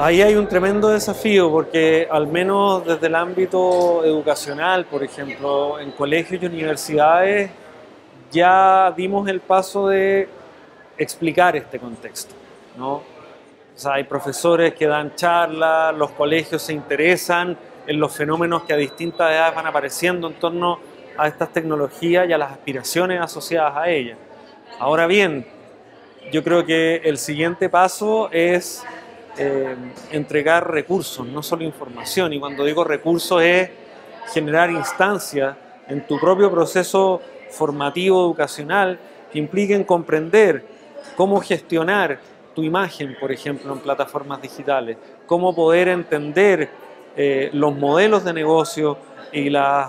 Ahí hay un tremendo desafío porque al menos desde el ámbito educacional, por ejemplo, en colegios y universidades ya dimos el paso de explicar este contexto, ¿no? O sea, hay profesores que dan charlas, los colegios se interesan en los fenómenos que a distintas edades van apareciendo en torno a estas tecnologías y a las aspiraciones asociadas a ellas. Ahora bien, yo creo que el siguiente paso es entregar recursos, no solo información, y cuando digo recursos es generar instancias en tu propio proceso formativo educacional que impliquen comprender cómo gestionar tu imagen, por ejemplo, en plataformas digitales, cómo poder entender los modelos de negocio y las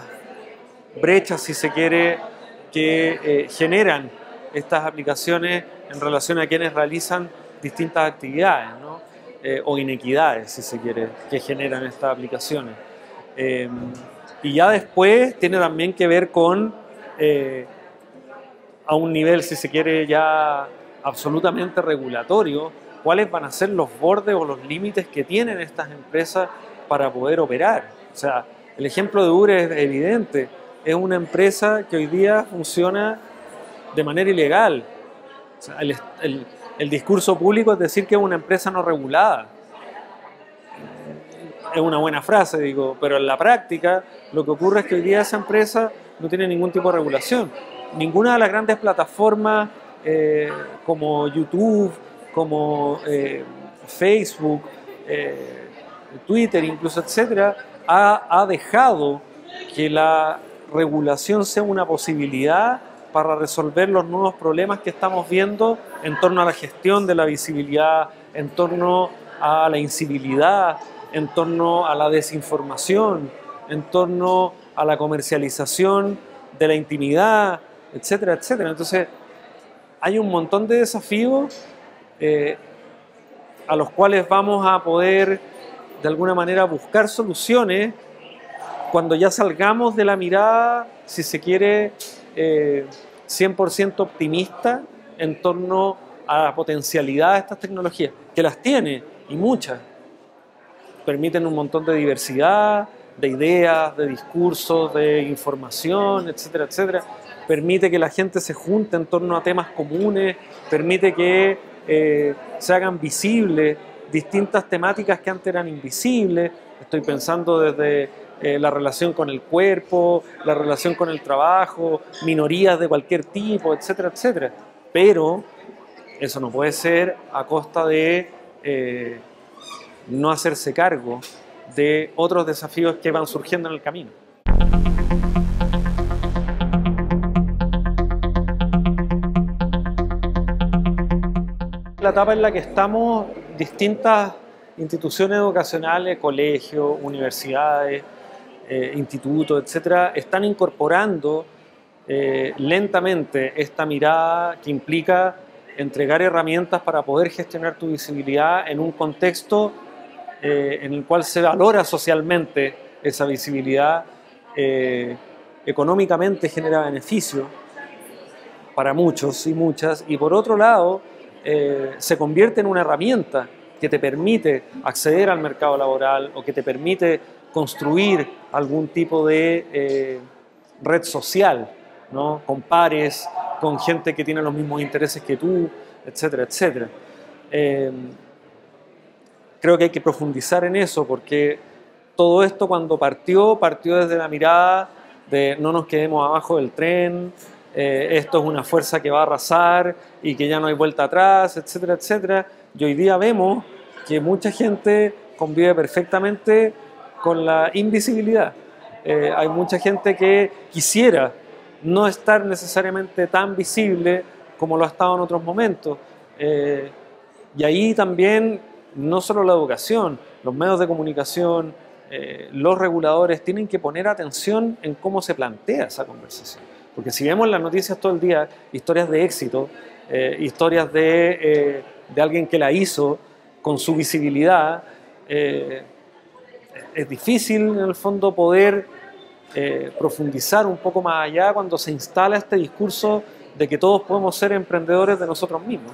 brechas, si se quiere, que generan estas aplicaciones en relación a quienes realizan distintas actividades, ¿no? O inequidades, si se quiere, que generan estas aplicaciones. Y ya después tiene también que ver con, a un nivel, si se quiere, ya absolutamente regulatorio, cuáles van a ser los bordes o los límites que tienen estas empresas para poder operar. O sea, el ejemplo de Uber es evidente. Es una empresa que hoy día funciona de manera ilegal. O sea, el discurso público es decir que es una empresa no regulada. Es una buena frase, digo, pero en la práctica lo que ocurre es que hoy día esa empresa no tiene ningún tipo de regulación. Ninguna de las grandes plataformas como YouTube, como Facebook, Twitter, incluso, etcétera, ha dejado que la regulación sea una posibilidad para resolver los nuevos problemas que estamos viendo en torno a la gestión de la visibilidad, en torno a la incivilidad, en torno a la desinformación, en torno a la comercialización de la intimidad, etcétera, etcétera. Entonces, hay un montón de desafíos a los cuales vamos a poder, de alguna manera, buscar soluciones cuando ya salgamos de la mirada, si se quiere, 100% optimista en torno a la potencialidad de estas tecnologías, que las tiene, y muchas. Permiten un montón de diversidad, de ideas, de discursos, de información, etcétera, etcétera. Permite que la gente se junte en torno a temas comunes, permite que se hagan visibles distintas temáticas que antes eran invisibles. Estoy pensando desde la relación con el cuerpo, la relación con el trabajo, minorías de cualquier tipo, etcétera, etcétera. Pero eso no puede ser a costa de no hacerse cargo de otros desafíos que van surgiendo en el camino. La etapa en la que estamos, distintas instituciones educacionales, colegios, universidades, institutos, etcétera, están incorporando lentamente esta mirada que implica entregar herramientas para poder gestionar tu visibilidad en un contexto en el cual se valora socialmente esa visibilidad, económicamente genera beneficio para muchos y muchas, y por otro lado, se convierte en una herramienta que te permite acceder al mercado laboral o que te permite construir algún tipo de red social, ¿no? Con pares, con gente que tiene los mismos intereses que tú, etcétera, etcétera. Creo que hay que profundizar en eso porque todo esto cuando partió desde la mirada de no nos quedemos abajo del tren, esto es una fuerza que va a arrasar y que ya no hay vuelta atrás, etcétera, etcétera. Y hoy día vemos que mucha gente convive perfectamente con la invisibilidad. Hay mucha gente que quisiera no estar necesariamente tan visible como lo ha estado en otros momentos. Y ahí también no solo la educación, los medios de comunicación, los reguladores tienen que poner atención en cómo se plantea esa conversación. Porque si vemos las noticias todo el día, historias de éxito, historias de alguien que la hizo con su visibilidad, es difícil en el fondo poder profundizar un poco más allá cuando se instala este discurso de que todos podemos ser emprendedores de nosotros mismos.